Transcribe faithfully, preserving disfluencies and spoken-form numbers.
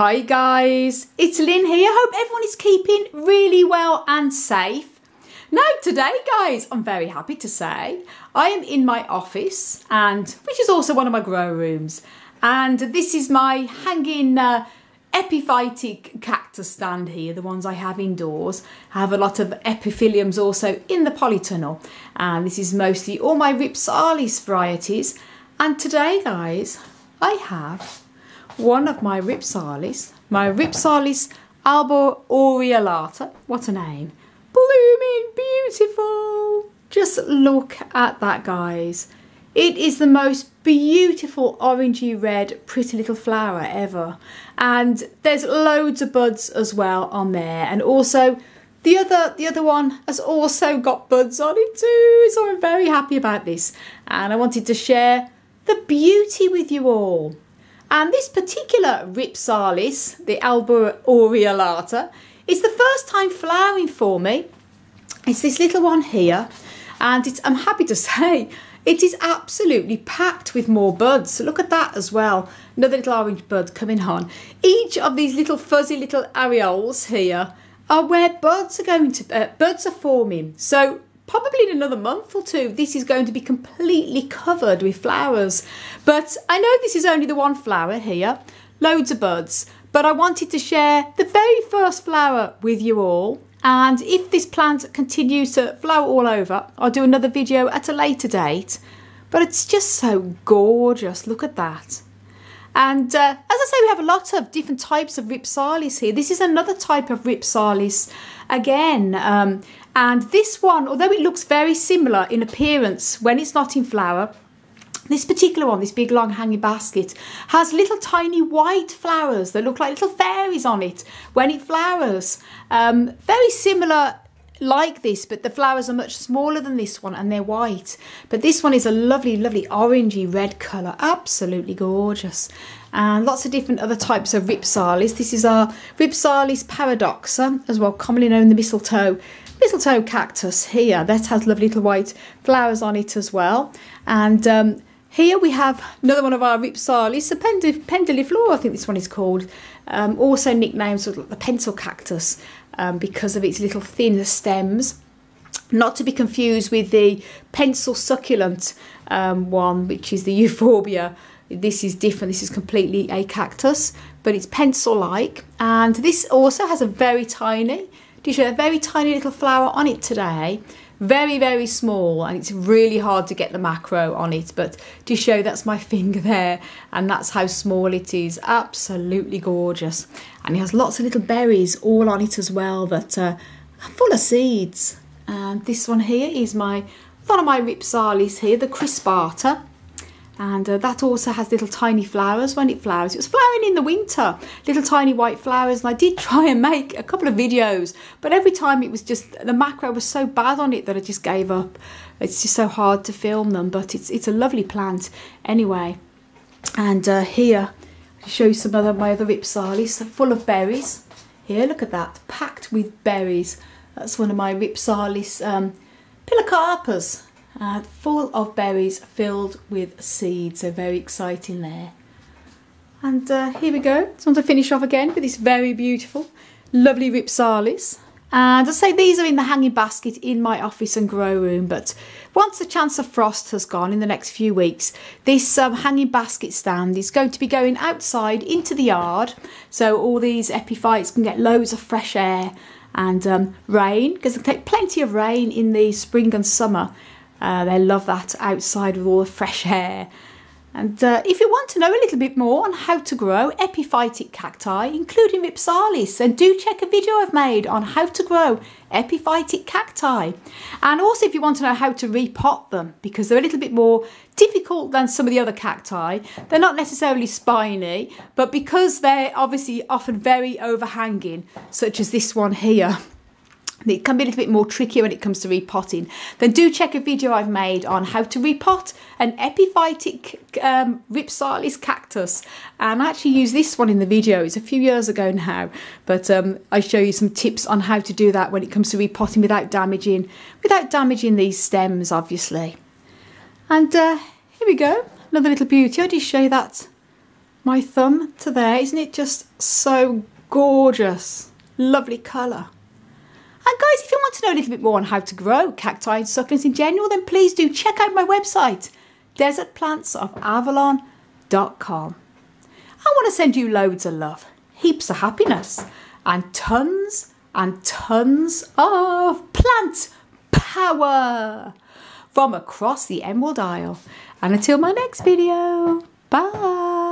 Hi guys, it's Lynn here. Hope everyone is keeping really well and safe. Now today guys, I'm very happy to say I am in my office, and which is also one of my grow rooms, and this is my hanging uh, epiphytic cactus stand here, the ones I have indoors. I have a lot of epiphyllums also in the polytunnel, and this is mostly all my Rhipsalis varieties. And today guys, I have one of my Rhipsalis, my Rhipsalis alboareolata. What a name. Blooming beautiful. Just look at that guys. It is the most beautiful orangey red pretty little flower ever. And there's loads of buds as well on there, and also the other, the other one has also got buds on it too. So I'm very happy about this, and I wanted to share the beauty with you all. And this particular Rhipsalis, the alboareolata, is the first time flowering for me. It's this little one here, and it's, I'm happy to say it is absolutely packed with more buds. So look at that as well, another little orange bud coming on. Each of these little fuzzy little areoles here are where buds are going to uh, buds are forming. So probably in another month or two, this is going to be completely covered with flowers. But I know this is only the one flower here, loads of buds, but I wanted to share the very first flower with you all. And if this plant continues to flower all over, I'll do another video at a later date. But it's just so gorgeous, look at that. And uh, as I say, we have a lot of different types of Rhipsalis here. This is another type of Rhipsalis again. Um, and this one, although it looks very similar in appearance when it's not in flower, this particular one, this big long hanging basket, has little tiny white flowers that look like little fairies on it when it flowers. Um, very similar like this, but the flowers are much smaller than this one and they're white. But this one is a lovely, lovely orangey red colour, absolutely gorgeous. And lots of different other types of Rhipsalis. This is our Rhipsalis paradoxa as well, commonly known the mistletoe mistletoe cactus here. That has lovely little white flowers on it as well. And um, here we have another one of our Rhipsalis, a penduliflora, I think this one is called, um, also nicknamed sort of like the pencil cactus um, because of its little thin stems. Not to be confused with the pencil succulent um, one, which is the euphorbia. This is different, this is completely a cactus, but it's pencil-like. And this also has a very tiny, do you show a very tiny little flower on it today. Very, very small, and it's really hard to get the macro on it, but to show that's my finger there, and that's how small it is. Absolutely gorgeous. And it has lots of little berries all on it as well that uh, are full of seeds. And this one here is my, one of my Rhipsalis here, the crispata. And uh, that also has little tiny flowers when it flowers. It was flowering in the winter, little tiny white flowers. And I did try and make a couple of videos, but every time it was just, the macro was so bad on it that I just gave up. It's just so hard to film them, but it's, it's a lovely plant anyway. And uh, here, I'll show you some of my other Rhipsalis, full of berries. Here, look at that, packed with berries. That's one of my Rhipsalis um, pilocarpas. Uh, full of berries filled with seeds, so very exciting there. And uh, here we go, just want to finish off again with this very beautiful, lovely Rhipsalis. And I say these are in the hanging basket in my office and grow room, but once the chance of frost has gone in the next few weeks, this um, hanging basket stand is going to be going outside into the yard, so all these epiphytes can get loads of fresh air and um, rain, because they take plenty of rain in the spring and summer. Uh, they love that outside with all the fresh air. And uh, if you want to know a little bit more on how to grow epiphytic cacti, including Rhipsalis, then do check a video I've made on how to grow epiphytic cacti. And also if you want to know how to repot them, because they're a little bit more difficult than some of the other cacti. They're not necessarily spiny, but because they're obviously often very overhanging, such as this one here, it can be a little bit more tricky when it comes to repotting. Then do check a video I've made on how to repot an epiphytic um, Rhipsalis cactus. And I actually used this one in the video. It's a few years ago now, but um, I show you some tips on how to do that when it comes to repotting without damaging, without damaging these stems, obviously. And uh, here we go, another little beauty. I'll just show you that my thumb to there. Isn't it just so gorgeous? Lovely colour. And guys, if you want to know a little bit more on how to grow cacti and succulents in general, then please do check out my website, desert plants of avalon dot com. I want to send you loads of love, heaps of happiness, and tons and tons of plant power from across the Emerald Isle. And until my next video, bye.